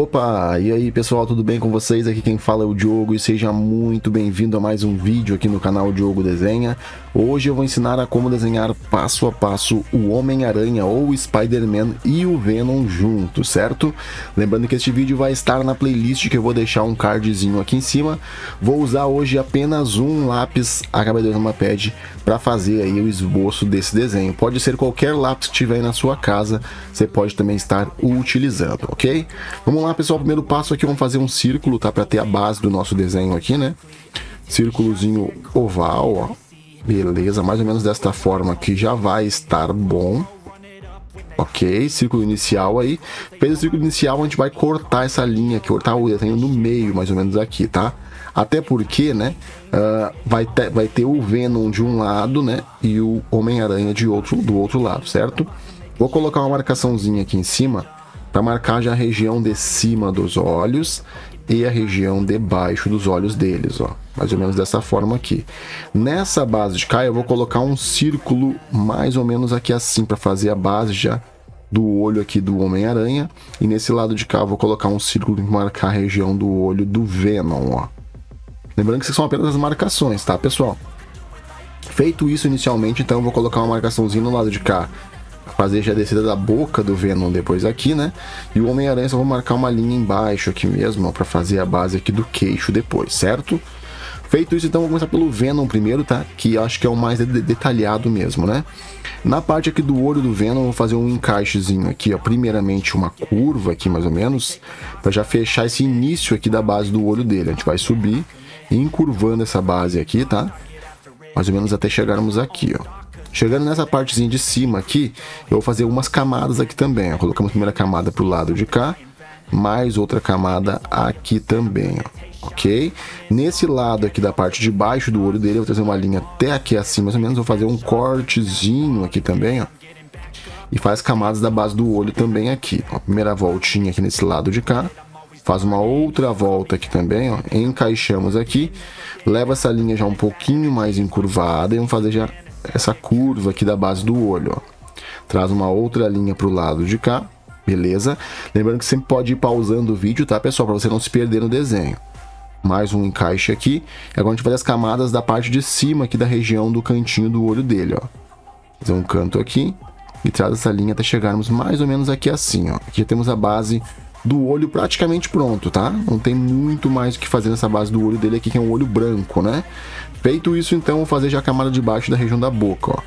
Opa, e aí pessoal, tudo bem com vocês? Aqui quem fala é o Diogo e seja muito bem-vindo a mais um vídeo aqui no canal Diogo Desenha. Hoje eu vou ensinar a como desenhar passo a passo o Homem-Aranha ou Spider-Man e o Venom juntos, certo? Lembrando que este vídeo vai estar na playlist que eu vou deixar um cardzinho aqui em cima. Vou usar hoje apenas um lápis HB2 numa pad para fazer aí o esboço desse desenho. Pode ser qualquer lápis que tiver aí na sua casa, você pode também estar utilizando, ok? Vamos lá. Pessoal, o primeiro passo aqui, vamos fazer um círculo, tá? Para ter a base do nosso desenho aqui, né? Círculozinho oval, ó. Beleza, mais ou menos desta forma aqui já vai estar bom. Ok, círculo inicial aí. Pelo círculo inicial, a gente vai cortar essa linha aqui, cortar o desenho no meio, mais ou menos aqui, tá? Até porque, né? Vai ter o Venom de um lado, né? E o Homem-Aranha do outro lado, certo? Vou colocar uma marcaçãozinha aqui em cima, para marcar já a região de cima dos olhos e a região de baixo dos olhos deles, ó. Mais ou menos dessa forma aqui. Nessa base de cá eu vou colocar um círculo mais ou menos aqui assim, para fazer a base já do olho aqui do Homem-Aranha. E nesse lado de cá eu vou colocar um círculo para marcar a região do olho do Venom, ó. Lembrando que isso são apenas as marcações, tá, pessoal? Feito isso inicialmente, então eu vou colocar uma marcaçãozinha no lado de cá, fazer já a descida da boca do Venom depois aqui, né? E o Homem-Aranha só vou marcar uma linha embaixo aqui mesmo, ó, pra fazer a base aqui do queixo depois, certo? Feito isso, então, vou começar pelo Venom primeiro, tá? Que eu acho que é o mais detalhado mesmo, né? Na parte aqui do olho do Venom, eu vou fazer um encaixezinho aqui, ó. Primeiramente, uma curva aqui, mais ou menos, pra já fechar esse início aqui da base do olho dele. A gente vai subir, encurvando essa base aqui, tá? Mais ou menos até chegarmos aqui, ó. Chegando nessa partezinha de cima aqui, eu vou fazer umas camadas aqui também, ó. Colocamos a primeira camada pro lado de cá, mais outra camada aqui também, ó. Ok? Nesse lado aqui da parte de baixo do olho dele, eu vou trazer uma linha até aqui assim, mais ou menos. Vou fazer um cortezinho aqui também, ó. E faz camadas da base do olho também aqui, ó. Primeira voltinha aqui nesse lado de cá. Faz uma outra volta aqui também, ó. Encaixamos aqui. Leva essa linha já um pouquinho mais encurvada e vamos fazer já essa curva aqui da base do olho, ó. Traz uma outra linha pro lado de cá, beleza? Lembrando que sempre pode ir pausando o vídeo, tá, pessoal? Para você não se perder no desenho. Mais um encaixe aqui. Agora a gente vai fazer as camadas da parte de cima aqui da região do cantinho do olho dele, ó. Fazer um canto aqui e traz essa linha até chegarmos mais ou menos aqui assim, ó. Aqui já temos a base do olho praticamente pronto, tá? Não tem muito mais o que fazer nessa base do olho dele aqui, que é um olho branco, né? Feito isso, então, vou fazer já a camada de baixo da região da boca, ó.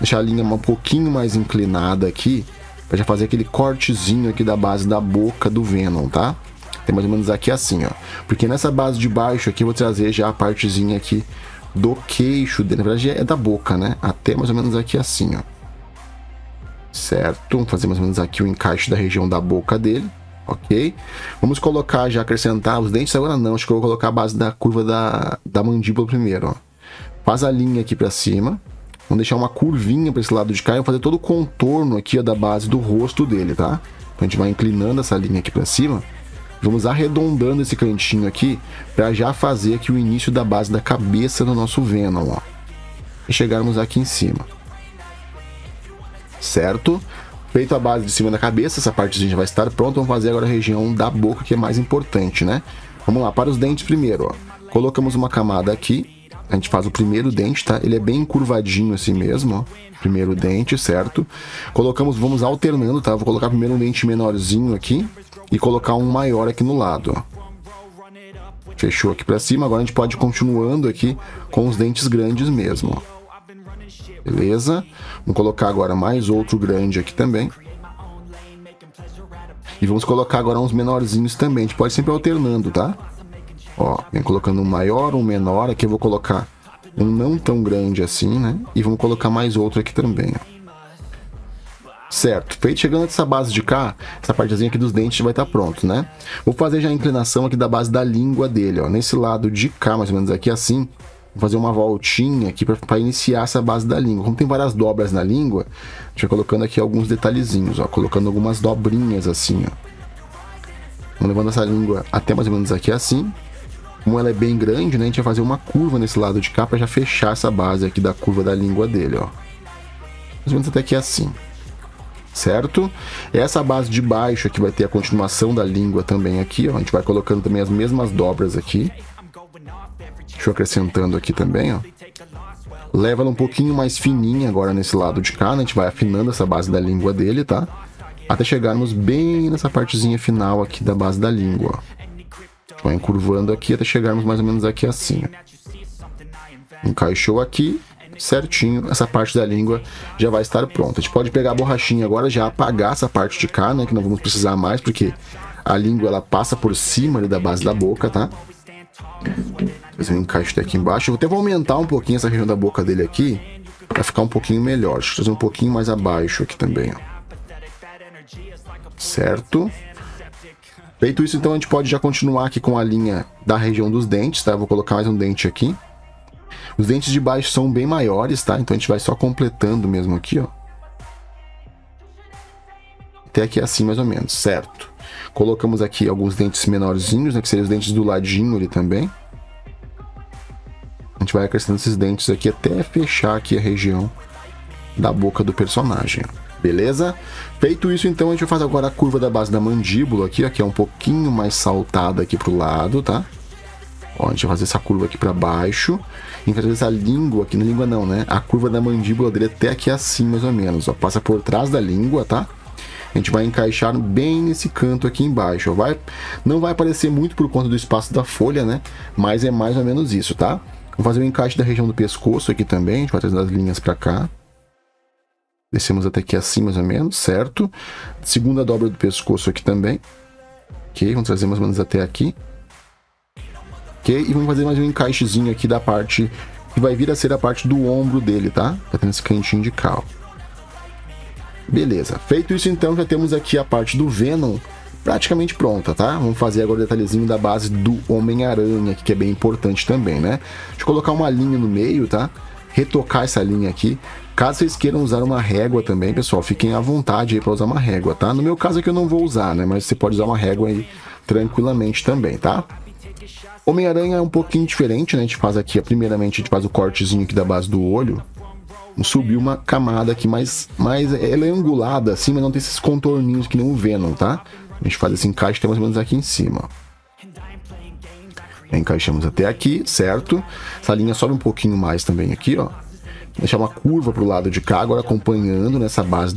Deixar a linha um pouquinho mais inclinada aqui, pra já fazer aquele cortezinho aqui da base da boca do Venom, tá? Tem mais ou menos aqui assim, ó. Porque nessa base de baixo aqui, eu vou trazer já a partezinha aqui do queixo dele. Na verdade, é da boca, né? Até mais ou menos aqui assim, ó. Certo? Vamos fazer mais ou menos aqui o encaixe da região da boca dele. Ok? Vamos colocar, já acrescentar os dentes agora não, acho que eu vou colocar a base da curva da mandíbula primeiro, ó. Faz a linha aqui pra cima, vamos deixar uma curvinha pra esse lado de cá e vou fazer todo o contorno aqui, ó, da base do rosto dele, tá? Então a gente vai inclinando essa linha aqui pra cima, vamos arredondando esse cantinho aqui pra já fazer aqui o início da base da cabeça do nosso Venom, ó. E chegarmos aqui em cima. Certo? Feito a base de cima da cabeça, essa partezinha já vai estar pronta. Vamos fazer agora a região da boca, que é mais importante, né? Vamos lá, para os dentes primeiro, ó. Colocamos uma camada aqui, a gente faz o primeiro dente, tá? Ele é bem curvadinho assim mesmo, ó. Primeiro dente, certo? Colocamos, vamos alternando, tá? Vou colocar primeiro um dente menorzinho aqui e colocar um maior aqui no lado, ó. Fechou aqui pra cima, agora a gente pode ir continuando aqui com os dentes grandes mesmo, ó. Beleza? Vamos colocar agora mais outro grande aqui também. E vamos colocar agora uns menorzinhos também. A gente pode sempre alternando, tá? Ó, vem colocando um maior, um menor. Aqui eu vou colocar um não tão grande assim, né? E vamos colocar mais outro aqui também, ó. Certo, feito, chegando nessa base de cá, essa partezinha aqui dos dentes vai estar pronto, né? Vou fazer já a inclinação aqui da base da língua dele, ó. Nesse lado de cá, mais ou menos aqui assim. Vou fazer uma voltinha aqui para iniciar essa base da língua. Como tem várias dobras na língua, a gente vai colocando aqui alguns detalhezinhos, ó. Colocando algumas dobrinhas assim, ó. Vamos levando essa língua até mais ou menos aqui assim. Como ela é bem grande, né? A gente vai fazer uma curva nesse lado de cá para já fechar essa base aqui da curva da língua dele, ó. Mais ou menos até aqui assim. certo? Essa base de baixo aqui vai ter a continuação da língua também aqui, ó. A gente vai colocando também as mesmas dobras aqui. Deixa eu acrescentando aqui também, ó. Leva ela um pouquinho mais fininha agora nesse lado de cá, né? A gente vai afinando essa base da língua dele, tá? Até chegarmos bem nessa partezinha final aqui da base da língua, ó. A gente vai encurvando aqui até chegarmos mais ou menos aqui assim, ó. Encaixou aqui. Certinho, essa parte da língua já vai estar pronta. A gente pode pegar a borrachinha agora, já apagar essa parte de cá, né, que não vamos precisar mais, porque a língua ela passa por cima ali da base da boca, tá? Fazer um encaixe aqui embaixo. Eu até vou aumentar um pouquinho essa região da boca dele aqui, pra ficar um pouquinho melhor. Deixa eu fazer um pouquinho mais abaixo aqui também, ó. Certo? Feito isso, então a gente pode já continuar aqui com a linha da região dos dentes, tá? Eu vou colocar mais um dente aqui. Os dentes de baixo são bem maiores, tá? Então a gente vai só completando mesmo aqui, ó. Até aqui assim, mais ou menos, certo? Colocamos aqui alguns dentes menorzinhos, né? Que seriam os dentes do ladinho ali também. A gente vai acrescentando esses dentes aqui até fechar aqui a região da boca do personagem, beleza? Feito isso, então, a gente vai fazer agora a curva da base da mandíbula aqui, ó. Que é um pouquinho mais saltada aqui pro lado, tá? Ó, a gente vai fazer essa curva aqui pra baixo. E fazer essa língua aqui, não língua não, né? A curva da mandíbula dele até aqui assim, mais ou menos, ó. Passa por trás da língua, tá? A gente vai encaixar bem nesse canto aqui embaixo, ó. Não vai aparecer muito por conta do espaço da folha, né? Mas é mais ou menos isso, tá? Vou fazer o encaixe da região do pescoço aqui também. A gente vai trazer as linhas pra cá. Descemos até aqui assim, mais ou menos, certo? Segunda dobra do pescoço aqui também. Ok, vamos trazer mais ou menos até aqui. Okay, e vamos fazer mais um encaixezinho aqui da parte que vai vir a ser a parte do ombro dele, tá? Tá tendo esse cantinho de cá, ó. Beleza. Feito isso, então, já temos aqui a parte do Venom praticamente pronta, tá? Vamos fazer agora o detalhezinho da base do Homem-Aranha, que é bem importante também, né? Deixa eu colocar uma linha no meio, tá? Retocar essa linha aqui. Caso vocês queiram usar uma régua também, pessoal, fiquem à vontade aí pra usar uma régua, tá? No meu caso aqui eu não vou usar, né? Mas você pode usar uma régua aí tranquilamente também, tá? Homem-Aranha é um pouquinho diferente, né? A gente faz aqui, primeiramente, a gente faz o cortezinho aqui da base do olho. Subiu uma camada aqui mais ela é angulada assim, mas não tem esses contorninhos que nem o Venom, tá? A gente faz esse encaixe, tem mais ou menos aqui em cima. Encaixamos até aqui, certo? Essa linha sobe um pouquinho mais também aqui, ó. Deixar uma curva pro lado de cá, agora acompanhando nessa base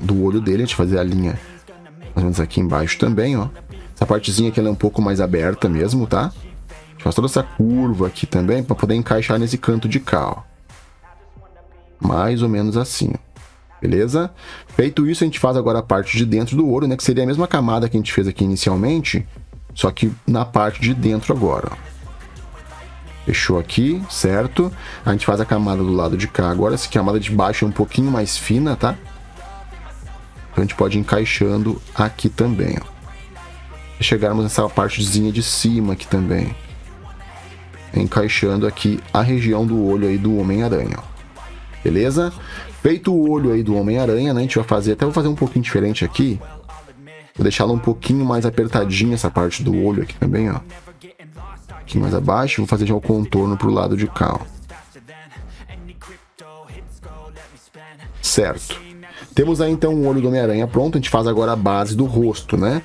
do olho dele. A gente fazer a linha mais ou menos aqui embaixo também, ó. Essa partezinha aqui ela é um pouco mais aberta mesmo, tá? A gente faz toda essa curva aqui também para poder encaixar nesse canto de cá, ó. Mais ou menos assim, beleza? Feito isso, a gente faz agora a parte de dentro do olho, né? Que seria a mesma camada que a gente fez aqui inicialmente, só que na parte de dentro agora, ó. Fechou aqui, certo? A gente faz a camada do lado de cá agora. Essa camada de baixo é um pouquinho mais fina, tá? Então a gente pode ir encaixando aqui também, ó. Chegarmos nessa partezinha de cima aqui também, encaixando aqui a região do olho aí do Homem-Aranha, beleza? Feito o olho aí do Homem-Aranha, né? A gente vai fazer, até vou fazer um pouquinho diferente aqui, vou deixá-la um pouquinho mais apertadinha essa parte do olho aqui também, ó. Aqui mais abaixo, vou fazer já o contorno pro lado de cá, ó. Certo. Temos aí então o olho do Homem-Aranha pronto, a gente faz agora a base do rosto, né?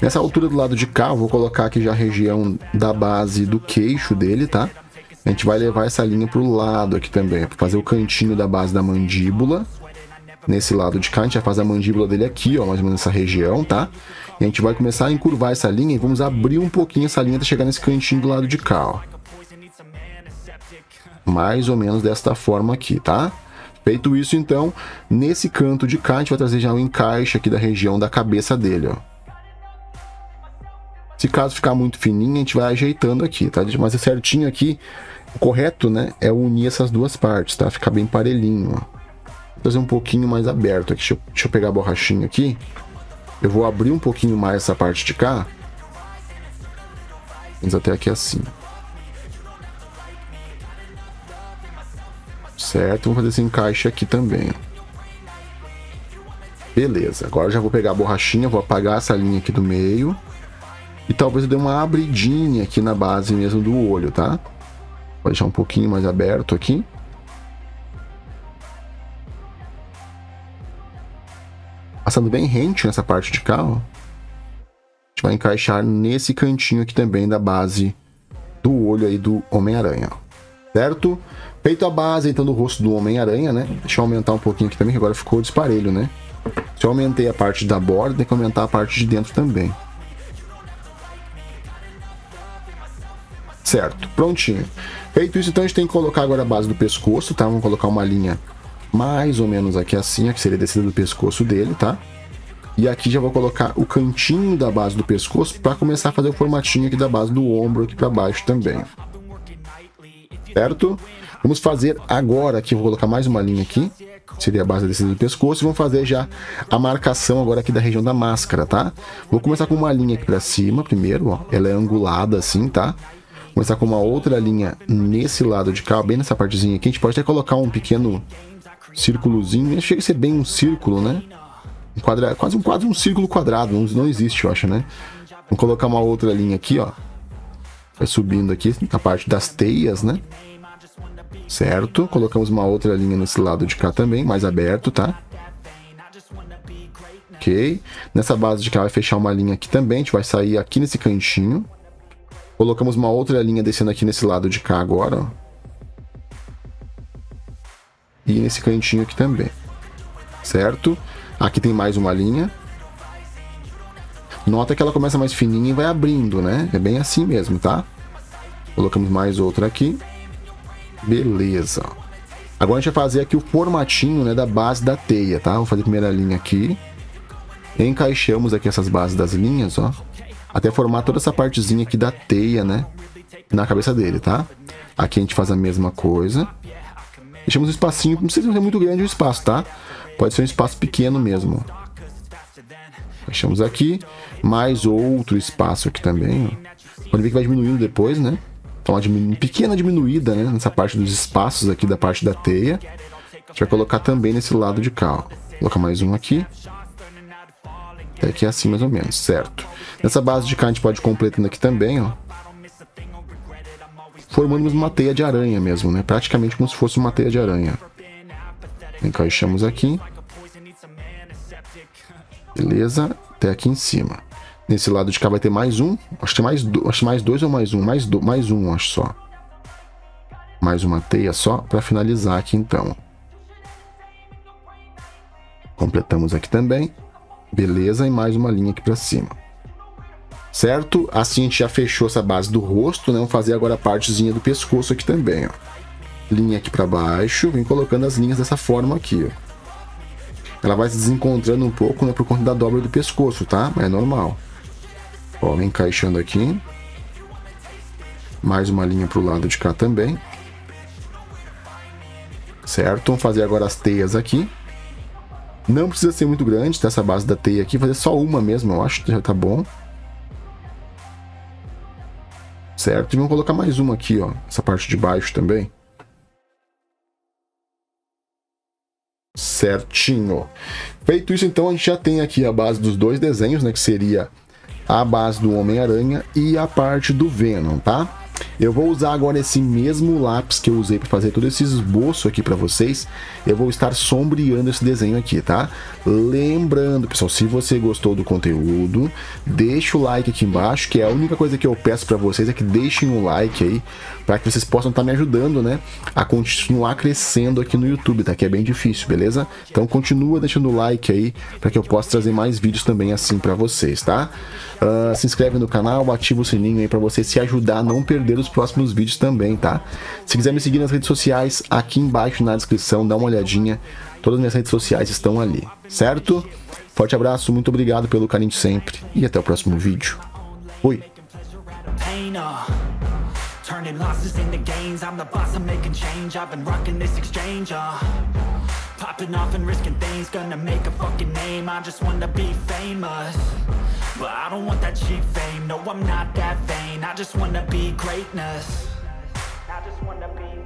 Nessa altura do lado de cá, eu vou colocar aqui já a região da base do queixo dele, tá? A gente vai levar essa linha pro lado aqui também, para fazer o cantinho da base da mandíbula. Nesse lado de cá, a gente já faz a mandíbula dele aqui, ó, mais ou menos nessa região, tá? E a gente vai começar a encurvar essa linha e vamos abrir um pouquinho essa linha até chegar nesse cantinho do lado de cá, ó. Mais ou menos desta forma aqui, tá? Feito isso, então, nesse canto de cá, a gente vai trazer já um encaixe aqui da região da cabeça dele, ó. Se caso ficar muito fininho, a gente vai ajeitando aqui, tá? Mas é certinho aqui, o correto, né, é unir essas duas partes, tá? Ficar bem parelhinho, ó. Vou trazer um pouquinho mais aberto aqui. Deixa eu pegar a borrachinha aqui. Eu vou abrir um pouquinho mais essa parte de cá. Vamos até aqui assim. Certo, vamos fazer esse encaixe aqui também. Beleza, agora eu já vou pegar a borrachinha, vou apagar essa linha aqui do meio. E talvez eu dê uma abridinha aqui na base mesmo do olho, tá? Vou deixar um pouquinho mais aberto aqui. passando bem rente nessa parte de cá, ó. A gente vai encaixar nesse cantinho aqui também da base do olho aí do Homem-Aranha, certo? Feito a base, então, do rosto do Homem-Aranha, né? Deixa eu aumentar um pouquinho aqui também, que agora ficou disparelho, né? Se eu aumentei a parte da borda, tem que aumentar a parte de dentro também. Certo, prontinho. Feito isso, então, a gente tem que colocar agora a base do pescoço, tá? Vamos colocar uma linha mais ou menos aqui assim, ó, que seria a descida do pescoço dele, tá? E aqui já vou colocar o cantinho da base do pescoço para começar a fazer o formatinho aqui da base do ombro aqui para baixo também. Certo? Vamos fazer agora aqui, vou colocar mais uma linha aqui, seria a base da descida do pescoço, e vamos fazer já a marcação agora aqui da região da máscara, tá? Vou começar com uma linha aqui para cima primeiro, ó, ela é angulada assim, tá? Vou começar com uma outra linha nesse lado de cá, bem nessa partezinha aqui, a gente pode até colocar um pequeno círculozinho, chega a ser bem um círculo, né? Um quadrado, quase um quadro, um círculo quadrado, não existe, eu acho, né? Vou colocar uma outra linha aqui, ó, vai subindo aqui na parte das teias, né? Certo, colocamos uma outra linha nesse lado de cá também, mais aberto, tá? Ok, nessa base de cá vai fechar uma linha aqui também, a gente vai sair aqui nesse cantinho. Colocamos uma outra linha descendo aqui nesse lado de cá agora, ó. E nesse cantinho aqui também, certo? Aqui tem mais uma linha. Nota que ela começa mais fininha e vai abrindo, né? É bem assim mesmo, tá? Colocamos mais outra aqui. Beleza. Agora a gente vai fazer aqui o formatinho, né, da base da teia, tá? Vou fazer a primeira linha aqui. Encaixamos aqui essas bases das linhas, ó. Até formar toda essa partezinha aqui da teia, né? Na cabeça dele, tá? Aqui a gente faz a mesma coisa. Deixamos um espacinho, não precisa ser muito grande o espaço, tá? Pode ser um espaço pequeno mesmo. Fechamos aqui. Mais outro espaço aqui também, ó. Pode ver que vai diminuindo depois, né? Então, uma pequena diminuída, né, nessa parte dos espaços aqui da parte da teia. A gente vai colocar também nesse lado de cá, ó. Colocar mais um aqui. Até aqui assim, mais ou menos, certo? Nessa base de cá, a gente pode ir completando aqui também, ó. Formando uma teia de aranha mesmo, né? Praticamente como se fosse uma teia de aranha. Encaixamos aqui. Beleza? Até aqui em cima. Nesse lado de cá vai ter mais um. Acho que mais dois ou mais um. Mais um, acho só. Mais uma teia só para finalizar aqui, então. Completamos aqui também. Beleza? E mais uma linha aqui para cima. Certo? Assim a gente já fechou essa base do rosto, né? Vamos fazer agora a partezinha do pescoço aqui também, ó. Linha aqui para baixo. Vem colocando as linhas dessa forma aqui, ó. Ela vai se desencontrando um pouco, né, por conta da dobra do pescoço, tá? Mas é normal. Ó, vem encaixando aqui. Mais uma linha pro lado de cá também. Certo? Vamos fazer agora as teias aqui. Não precisa ser muito grande, tá? Essa base da teia aqui. Vou fazer só uma mesmo, eu acho. Já tá bom. Certo? E vamos colocar mais uma aqui, ó. Essa parte de baixo também. Certinho. Feito isso, então, a gente já tem aqui a base dos dois desenhos, né? Que seria a base do Homem-Aranha e a parte do Venom, tá? Eu vou usar agora esse mesmo lápis que eu usei para fazer todo esse esboço aqui para vocês. Eu vou estar sombreando esse desenho aqui, tá? Lembrando, pessoal, se você gostou do conteúdo, deixa o like aqui embaixo, que é a única coisa que eu peço para vocês, é que deixem um like aí, para que vocês possam estar me ajudando, né, a continuar crescendo aqui no YouTube, tá? Que é bem difícil, beleza? Então continua deixando o like aí, para que eu possa trazer mais vídeos também assim para vocês, tá? Se inscreve no canal, ativa o sininho aí para você se ajudar a não perder os próximos vídeos também, tá? Se quiser me seguir nas redes sociais, aqui embaixo na descrição, dá uma olhadinha, todas as minhas redes sociais estão ali, certo? Forte abraço, muito obrigado pelo carinho de sempre e até o próximo vídeo. Fui! Popping off and risking things, gonna make a fucking name. I just wanna be famous, but I don't want that cheap fame. No, I'm not that vain. I just wanna be greatness. I just wanna be